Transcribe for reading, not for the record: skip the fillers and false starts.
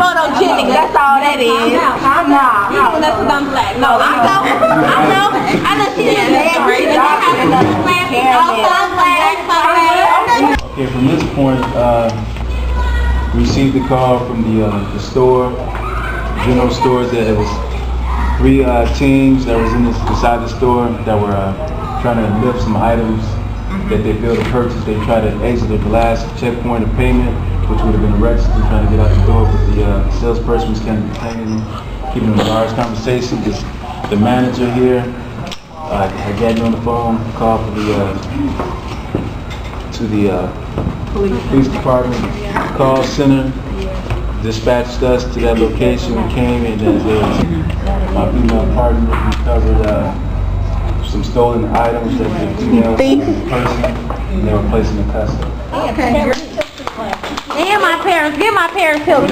photogenic, that's all that is. No, that's what I'm saying. No, I know she didn't have a class. Okay, from this point, received a call from the store, general store, that it was three teams that was inside the store that were trying to lift some items that they failed to purchase. They tried to exit at the last checkpoint of payment, which would have been arrested, trying to get out the door, but the salesperson was kind of detaining them, keeping them in large conversation. Just the manager here had gotten on the phone, called for the police department, call center, dispatched us to that location. We came and my female partner recovered some stolen items that the female person, and they were placed in the custody. Okay. And my parents, give my parents help.